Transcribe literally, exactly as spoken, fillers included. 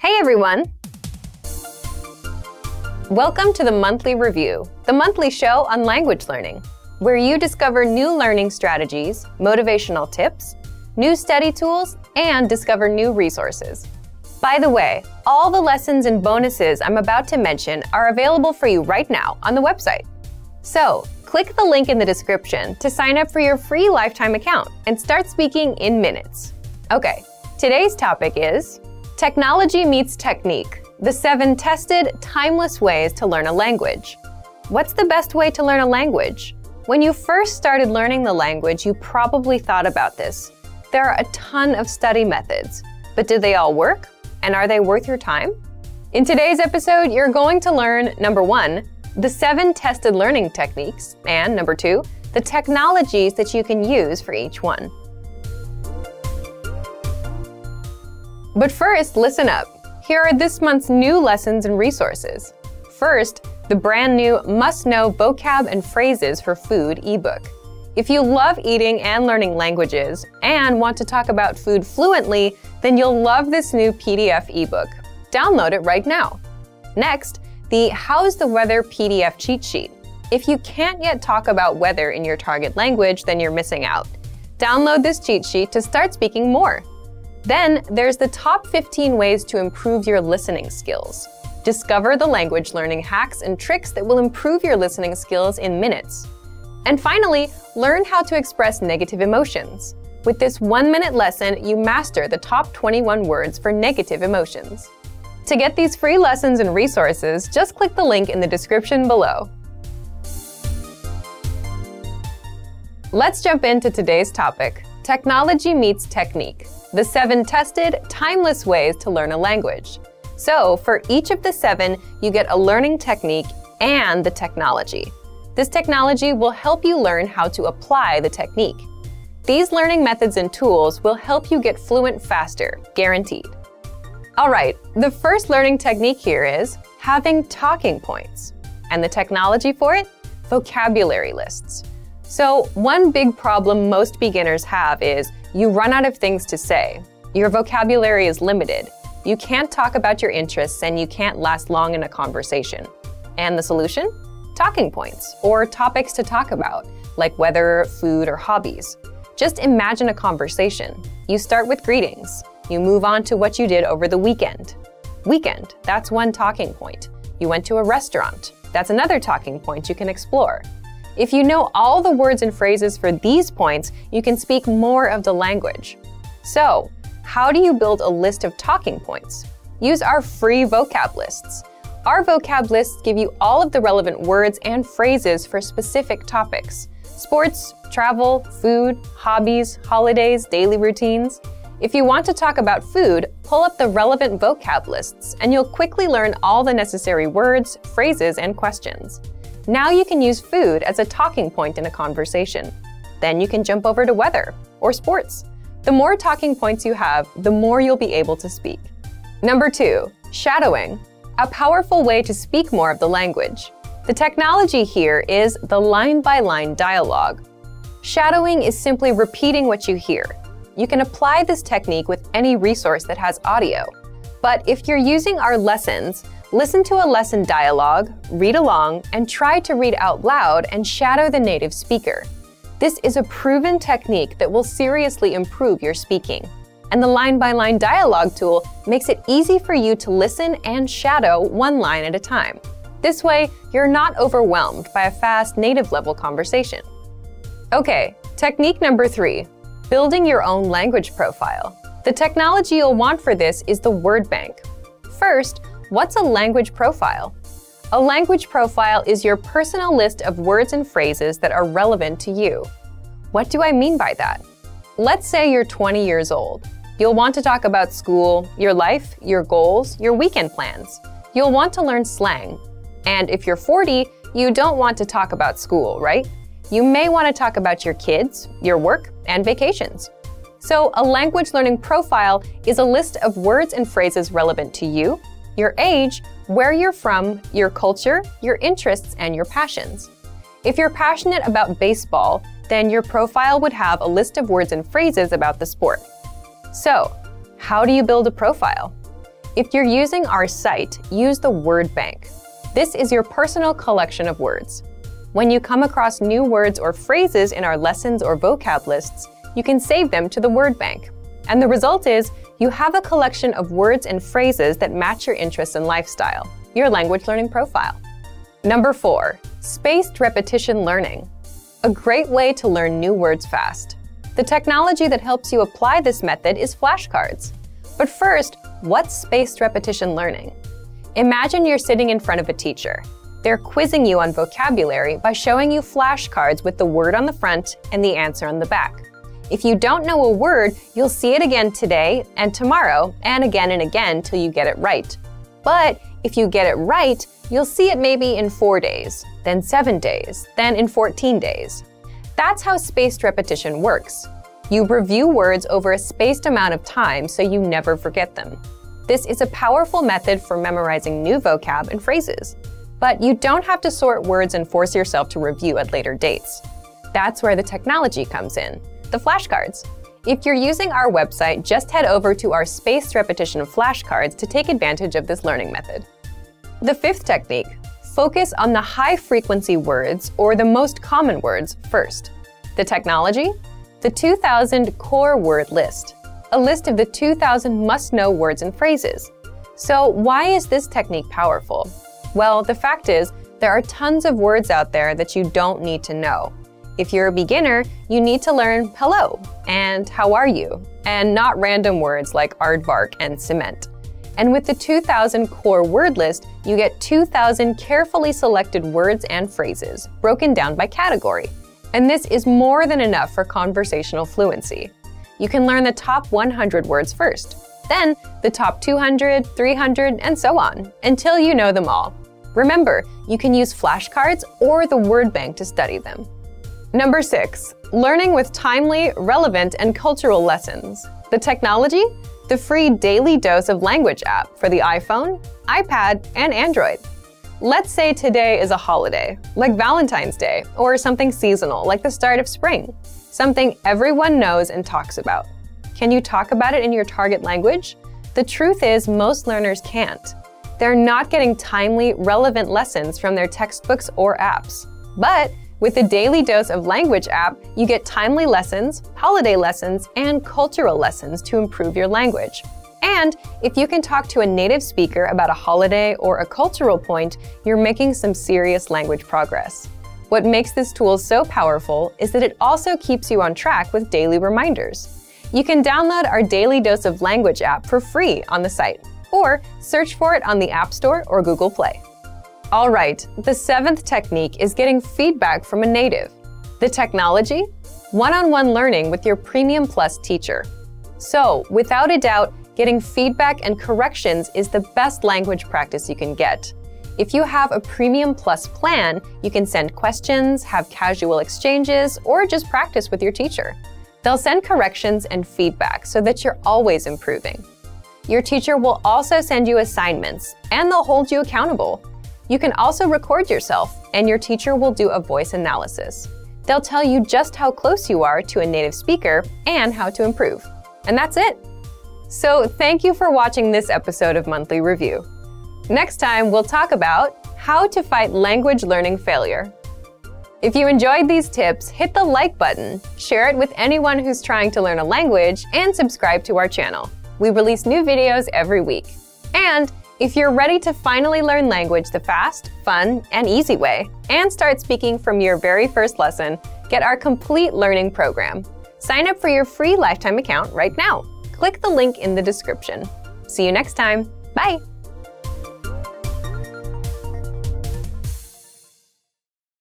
Hey everyone! Welcome to the Monthly Review, the monthly show on language learning, where you discover new learning strategies, motivational tips, new study tools, and discover new resources. By the way, all the lessons and bonuses I'm about to mention are available for you right now on the website. So, click the link in the description to sign up for your free lifetime account and start speaking in minutes. Okay, today's topic is Technology Meets Technique, the seven tested, timeless ways to learn a language. What's the best way to learn a language? When you first started learning the language, you probably thought about this. There are a ton of study methods, but do they all work? And are they worth your time? In today's episode, you're going to learn, number one, the seven tested learning techniques, and number two, the technologies that you can use for each one. But first, listen up. Here are this month's new lessons and resources. First, the brand new Must Know Vocab and Phrases for Food ebook. If you love eating and learning languages and want to talk about food fluently, then you'll love this new P D F ebook. Download it right now. Next, the How's the Weather P D F cheat sheet. If you can't yet talk about weather in your target language, then you're missing out. Download this cheat sheet to start speaking more. Then there's the top fifteen ways to improve your listening skills. Discover the language learning hacks and tricks that will improve your listening skills in minutes. And finally, learn how to express negative emotions. With this one-minute lesson, you master the top twenty-one words for negative emotions. To get these free lessons and resources, just click the link in the description below. Let's jump into today's topic, Technology Meets Technique, the seven tested, timeless ways to learn a language. So, for each of the seven, you get a learning technique and the technology. This technology will help you learn how to apply the technique. These learning methods and tools will help you get fluent faster, guaranteed. All right, the first learning technique here is having talking points. And the technology for it? Vocabulary lists. So, one big problem most beginners have is you run out of things to say. Your vocabulary is limited. You can't talk about your interests and you can't last long in a conversation. And the solution? Talking points, or topics to talk about, like weather, food, or hobbies. Just imagine a conversation. You start with greetings. You move on to what you did over the weekend. Weekend, that's one talking point. You went to a restaurant. That's another talking point you can explore. If you know all the words and phrases for these points, you can speak more of the language. So, how do you build a list of talking points? Use our free vocab lists. Our vocab lists give you all of the relevant words and phrases for specific topics: sports, travel, food, hobbies, holidays, daily routines. If you want to talk about food, pull up the relevant vocab lists and you'll quickly learn all the necessary words, phrases, and questions. Now you can use food as a talking point in a conversation. Then you can jump over to weather or sports. The more talking points you have, the more you'll be able to speak. Number two, shadowing, a powerful way to speak more of the language. The technology here is the line-by-line dialogue. Shadowing is simply repeating what you hear. You can apply this technique with any resource that has audio. But if you're using our lessons, listen to a lesson dialogue, read along, and try to read out loud and shadow the native speaker. This is a proven technique that will seriously improve your speaking. And the line-by-line dialogue tool makes it easy for you to listen and shadow one line at a time. This way, you're not overwhelmed by a fast native-level conversation. Okay, technique number three, building your own language profile. The technology you'll want for this is the word bank. First, what's a language profile? A language profile is your personal list of words and phrases that are relevant to you. What do I mean by that? Let's say you're twenty years old. You'll want to talk about school, your life, your goals, your weekend plans. You'll want to learn slang. And if you're forty, you don't want to talk about school, right? You may want to talk about your kids, your work, and vacations. So a language learning profile is a list of words and phrases relevant to you, your age, where you're from, your culture, your interests, and your passions. If you're passionate about baseball, then your profile would have a list of words and phrases about the sport. So, how do you build a profile? If you're using our site, use the word bank. This is your personal collection of words. When you come across new words or phrases in our lessons or vocab lists, you can save them to the word bank. And the result is you have a collection of words and phrases that match your interests and lifestyle, your language learning profile. Number four, spaced repetition learning. A great way to learn new words fast. The technology that helps you apply this method is flashcards. But first, what's spaced repetition learning? Imagine you're sitting in front of a teacher. They're quizzing you on vocabulary by showing you flashcards with the word on the front and the answer on the back. If you don't know a word, you'll see it again today and tomorrow and again and again till you get it right. But if you get it right, you'll see it maybe in four days, then seven days, then in fourteen days. That's how spaced repetition works. You review words over a spaced amount of time so you never forget them. This is a powerful method for memorizing new vocab and phrases. But you don't have to sort words and force yourself to review at later dates. That's where the technology comes in, the flashcards. If you're using our website, just head over to our spaced repetition flashcards to take advantage of this learning method. The fifth technique, focus on the high-frequency words or the most common words first. The technology? The two thousand core word list, a list of the two thousand must-know words and phrases. So why is this technique powerful? Well, the fact is, there are tons of words out there that you don't need to know. If you're a beginner, you need to learn hello and how are you, and not random words like aardvark and cement. And with the two thousand core word list, you get two thousand carefully selected words and phrases, broken down by category. And this is more than enough for conversational fluency. You can learn the top one hundred words first, then the top two hundred, three hundred, and so on, until you know them all. Remember, you can use flashcards or the word bank to study them. Number six, learning with timely, relevant, and cultural lessons. The technology? The free Daily Dose of Language app for the iPhone, iPad, and Android. Let's say today is a holiday, like Valentine's Day, or something seasonal, like the start of spring, something everyone knows and talks about. Can you talk about it in your target language? The truth is, most learners can't. They're not getting timely, relevant lessons from their textbooks or apps. But with the Daily Dose of Language app, you get timely lessons, holiday lessons, and cultural lessons to improve your language. And if you can talk to a native speaker about a holiday or a cultural point, you're making some serious language progress. What makes this tool so powerful is that it also keeps you on track with daily reminders. You can download our Daily Dose of Language app for free on the site, or search for it on the App Store or Google Play. All right, the seventh technique is getting feedback from a native. The technology? One-on-one learning with your Premium Plus teacher. So, without a doubt, getting feedback and corrections is the best language practice you can get. If you have a Premium Plus plan, you can send questions, have casual exchanges, or just practice with your teacher. They'll send corrections and feedback so that you're always improving. Your teacher will also send you assignments, and they'll hold you accountable. You can also record yourself, and your teacher will do a voice analysis. They'll tell you just how close you are to a native speaker and how to improve. And that's it. So thank you for watching this episode of Monthly Review. Next time, we'll talk about how to fight language learning failure. If you enjoyed these tips, hit the like button, share it with anyone who's trying to learn a language, and subscribe to our channel. We release new videos every week. And if you're ready to finally learn language the fast, fun, and easy way, and start speaking from your very first lesson, get our complete learning program. Sign up for your free lifetime account right now. Click the link in the description. See you next time. Bye.